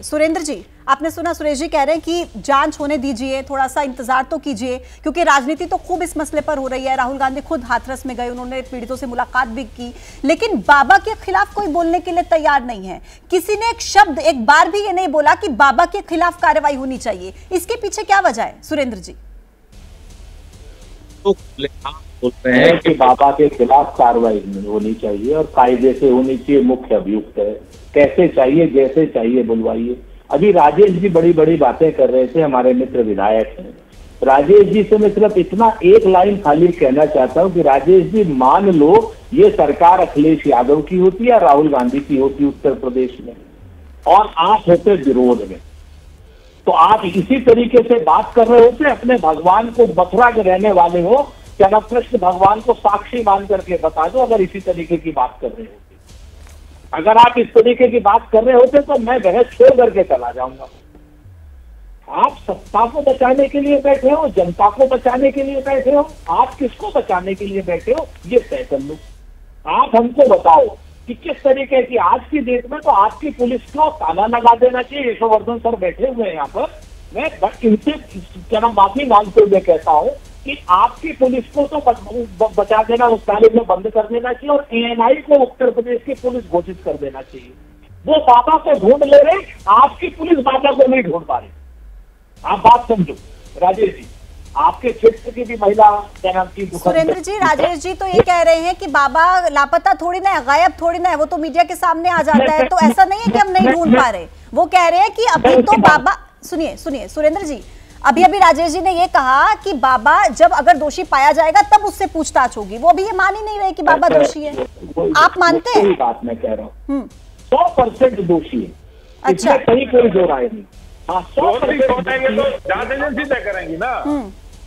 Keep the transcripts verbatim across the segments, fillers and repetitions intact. सुरेंद्र जी, आपने सुना सुरेश जी कह रहे हैं कि जांच होने दीजिए, थोड़ा सा इंतजार तो कीजिए, क्योंकि राजनीति तो खूब इस मसले पर हो रही है। राहुल गांधी खुद हाथरस में गए, उन्होंने पीड़ितों से मुलाकात भी की, लेकिन बाबा के खिलाफ कोई बोलने के लिए तैयार नहीं है। किसी ने एक शब्द, एक बार भी ये नहीं बोला कि बाबा के खिलाफ कार्रवाई होनी चाहिए। इसके पीछे क्या वजह है सुरेंद्र जी? तो बोल रहे हैं कि बाबा के खिलाफ कार्रवाई होनी चाहिए और कायदे से होनी चाहिए, मुख्य अभियुक्त है, कैसे चाहिए, जैसे चाहिए बुलवाइए। अभी राजेश जी बड़ी बड़ी बातें कर रहे थे, हमारे मित्र विधायक हैं। राजेश जी से मैं सिर्फ इतना एक लाइन खाली कहना चाहता हूं कि राजेश जी, मान लो ये सरकार अखिलेश यादव की होती या राहुल गांधी की होती उत्तर प्रदेश में, और आप होते विरोध में, तो आप इसी तरीके से बात कर रहे होते। अपने भगवान को, मथुरा के रहने वाले हो, कृष्ण भगवान को साक्षी मान करके बता दो अगर इसी तरीके की बात कर रहे होते। अगर आप इस तरीके की बात कर रहे होते तो मैं बहस छोड़ करके चला जाऊंगा। आप सत्ता को बचाने के लिए बैठे हो, जनता को बचाने के लिए बैठे हो, आप किसको बचाने के लिए बैठे हो ये तय कर लो। आप हमको बताओ कि किस तरीके की, आज की डेट में तो आपकी पुलिस को ताला लगा देना चाहिए। यशोवर्धन सर बैठे हुए हैं यहाँ पर, मैं इनसे क्या नाम माफी मांगते हुए कहता हूँ कि आपकी पुलिस को तो बचा देना, उस ताले में बंद कर देना चाहिए और ए एन आई को उत्तर प्रदेश की पुलिस घोषित कर देना चाहिए। वो बाबा को ढूंढ ले रहे, आपकी पुलिस बाबा को नहीं ढूंढ पा रही। आप बात समझो राजेश जी, आपके क्षेत्र की भी महिला क्या नाम की सुरेंद्र जी, राजेश जी तो ये कह रहे हैं कि बाबा लापता थोड़ी ना है, गायब थोड़ी ना है, वो तो मीडिया के सामने आ जाता है, तो ऐसा नहीं है कि हम नहीं ढूंढ पा रहे। वो कह रहे हैं कि अभी तो बाबा, सुनिए सुनिए सुरेंद्र जी, अभी अभी राजेश जी ने ये कहा कि बाबा जब अगर दोषी पाया जाएगा तब उससे पूछताछ होगी, वो भी ये मान ही नहीं रहे कि बाबा दोषी है। आप मानते हैं? बात मैं कह रहा हूँ सौ परसेंट दोषी है, अच्छा सही कोई जो राय नहीं। हाँ, सौ परसेंट तय करेंगी ना,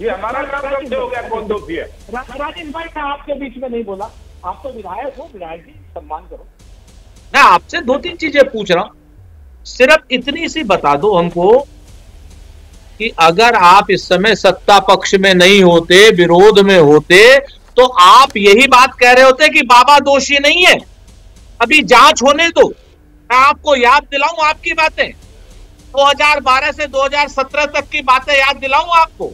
ये हमारा काम कब से हो गया कौन दोषी है। राजेश भाई मैं आपके बीच में नहीं बोला, आप तो विधायक हो, विधायक जी सम्मान करो। मैं आपसे दो तीन चीजें पूछ रहा हूँ, सिर्फ इतनी सी बता दो हमको कि अगर आप इस समय सत्ता पक्ष में नहीं होते, विरोध में होते, तो आप यही बात कह रहे होते कि बाबा दोषी नहीं है, अभी जांच होने दो। मैं आपको याद दिलाऊं आपकी बातें, दो हज़ार बारह से दो हज़ार सत्रह तक की बातें याद दिलाऊं आपको।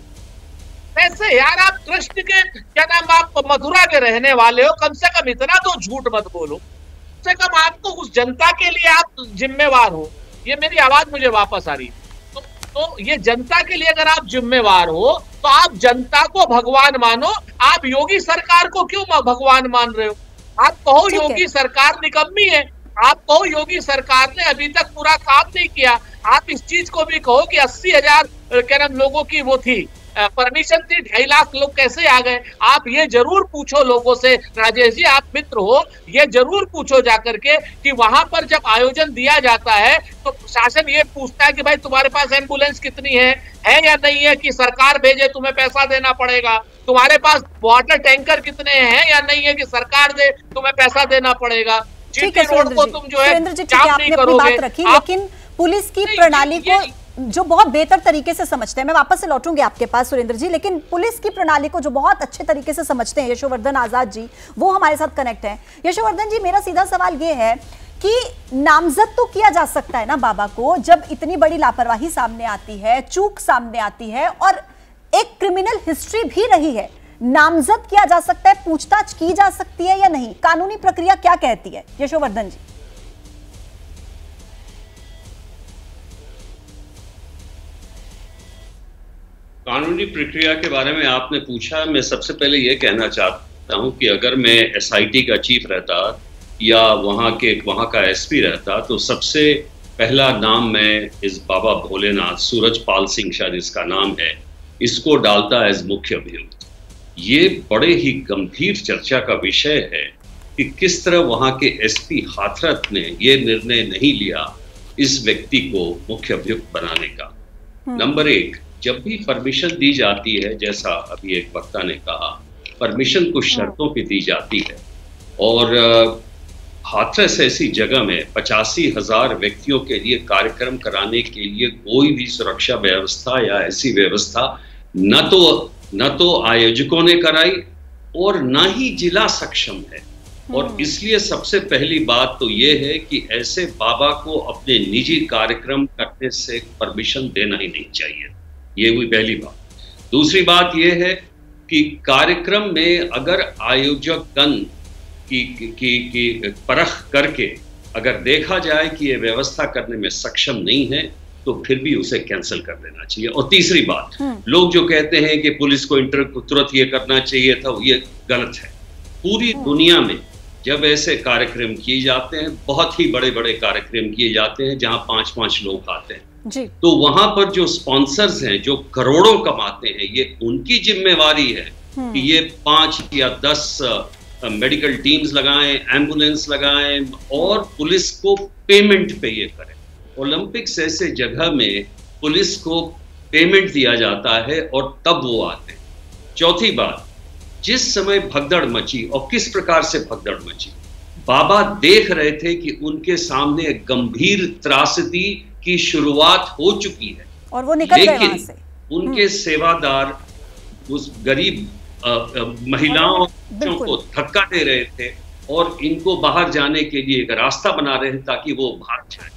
ऐसे यार आप कृष्ण के क्या नाम, आप मथुरा के रहने वाले हो, कम से कम इतना तो झूठ मत बोलो, कम से कम आपको उस जनता के लिए आप जिम्मेवार हो। ये मेरी आवाज मुझे वापस आ रही है, तो ये जनता के लिए अगर आप जिम्मेवार हो तो आप जनता को भगवान मानो। आप योगी सरकार को क्यों भगवान मान रहे हो? आप कहो योगी सरकार निकम्मी है, आप कहो योगी सरकार ने अभी तक पूरा काम नहीं किया, आप इस चीज को भी कहो कि अस्सी हजार क्या नाम लोगों की वो थी परमिशन थी, ढाई लाख लोग कैसे आ गए। आप ये जरूर पूछो लोगों से, राजेश जी आप मित्र हो, ये जरूर पूछो जाकर के कि वहां पर जब आयोजन दिया जाता है तो शासन ये पूछता है कि भाई तुम्हारे पास एम्बुलेंस कितनी है, है या नहीं है कि सरकार भेजे तुम्हें पैसा देना पड़ेगा। तुम्हारे पास वाटर टैंकर कितने हैं या नहीं है कि सरकार दे तुम्हें पैसा देना पड़ेगा। जीटी रोड को तुम जो है काम नहीं करोगे, लेकिन पुलिस की प्रणाली को जो बहुत बेहतर तरीके से समझते हैं, मैं वापस से लौटूंगी आपके पास सुरेंद्र जी, लेकिन पुलिस की प्रणाली को जो बहुत अच्छे तरीके से समझते हैं यशोवर्धन आजाद जी, वो हमारे साथ कनेक्ट हैं। यशोवर्धन जी, मेरा सीधा सवाल ये है कि नामजद तो किया जा सकता है ना बाबा को, जब इतनी बड़ी लापरवाही सामने आती है, चूक सामने आती है और एक क्रिमिनल हिस्ट्री भी रही है, नामजद किया जा सकता है, पूछताछ की जा सकती है या नहीं? कानूनी प्रक्रिया क्या कहती है यशोवर्धन जी? कानूनी प्रक्रिया के बारे में आपने पूछा, मैं सबसे पहले ये कहना चाहता हूँ कि अगर मैं एस आई टी का चीफ रहता या वहाँ के वहाँ का एस पी रहता तो सबसे पहला नाम मैं इस बाबा भोलेनाथ सूरज पाल सिंह शाह जिसका नाम है इसको डालता एज मुख्य अभियुक्त। ये बड़े ही गंभीर चर्चा का विषय है कि किस तरह वहाँ के एस पी हाथरस ने ये निर्णय नहीं लिया इस व्यक्ति को मुख्य अभियुक्त बनाने का। नंबर एक, जब भी परमिशन दी जाती है, जैसा अभी एक वक्ता ने कहा, परमिशन कुछ शर्तों पे दी जाती है और हाथरस ऐसी जगह में पचासी हजार व्यक्तियों के लिए कार्यक्रम कराने के लिए कोई भी सुरक्षा व्यवस्था या ऐसी व्यवस्था न तो न तो आयोजकों ने कराई और न ही जिला सक्षम है। और इसलिए सबसे पहली बात तो ये है कि ऐसे बाबा को अपने निजी कार्यक्रम करने से परमिशन देना ही नहीं चाहिए। ये हुई पहली बात। दूसरी बात ये है कि कार्यक्रम में अगर आयोजक गण की, की, की, की परख करके अगर देखा जाए कि ये व्यवस्था करने में सक्षम नहीं है तो फिर भी उसे कैंसिल कर देना चाहिए। और तीसरी बात, लोग जो कहते हैं कि पुलिस को इंटर तुरंत ये करना चाहिए था, ये गलत है। पूरी दुनिया में जब ऐसे कार्यक्रम किए जाते हैं, बहुत ही बड़े बड़े कार्यक्रम किए जाते हैं जहां पांच पांच लोग आते हैं जी। तो वहां पर जो स्पॉन्सर्स हैं जो करोड़ों कमाते हैं, ये उनकी जिम्मेवारी है कि ये पांच या दस मेडिकल टीम्स लगाएं, एम्बुलेंस लगाएं और पुलिस को पेमेंट पे ये करें। ओलंपिक्स ऐसे जगह में पुलिस को पेमेंट दिया जाता है और तब वो आते हैं। चौथी बात, जिस समय भगदड़ मची और किस प्रकार से भगदड़ मची, बाबा देख रहे थे कि उनके सामने एक गंभीर त्रासदी की शुरुआत हो चुकी है और वो निकल गए वहां से। उनके सेवादार उस गरीब आ, आ, महिलाओं और बच्चों को धक्का दे रहे थे और इनको बाहर जाने के लिए एक रास्ता बना रहे हैं ताकि वो बाहर जाए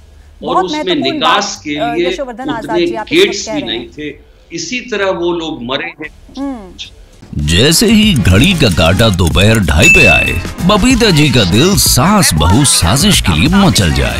और उसमें निकास के लिए उतने गेट्स भी नहीं थे। इसी तरह वो लोग मरे हैं। जैसे ही घड़ी का काटा दोपहर ढाई पे आए, बबीता जी का दिल सास बहू साजिश के लिए मचल जाए।